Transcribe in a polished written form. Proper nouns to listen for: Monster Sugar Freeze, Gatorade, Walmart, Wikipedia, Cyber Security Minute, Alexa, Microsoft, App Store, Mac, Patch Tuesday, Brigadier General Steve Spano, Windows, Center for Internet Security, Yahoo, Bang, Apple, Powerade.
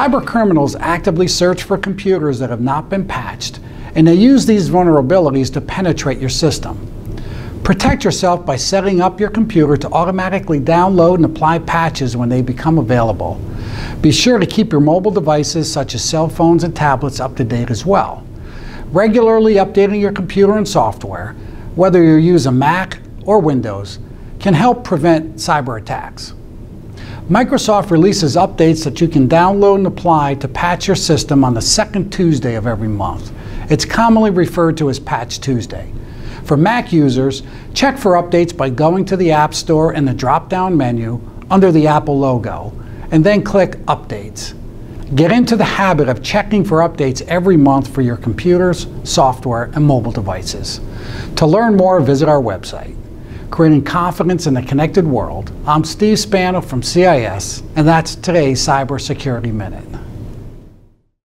Cyber criminals actively search for computers that have not been patched, and they use these vulnerabilities to penetrate your system. Protect yourself by setting up your computer to automatically download and apply patches when they become available. Be sure to keep your mobile devices, such as cell phones and tablets, up to date as well. Regularly updating your computer and software, whether you use a Mac or Windows, can help prevent cyber attacks. Microsoft releases updates that you can download and apply to patch your system on the second Tuesday of every month. It's commonly referred to as Patch Tuesday. For Mac users, check for updates by going to the App Store in the drop-down menu under the Apple logo, and then click Updates. Get into the habit of checking for updates every month for your computers, software, and mobile devices. To learn more, visit our website. Creating confidence in the connected world. I'm Steve Spano from CIS, and that's today's Cybersecurity Minute.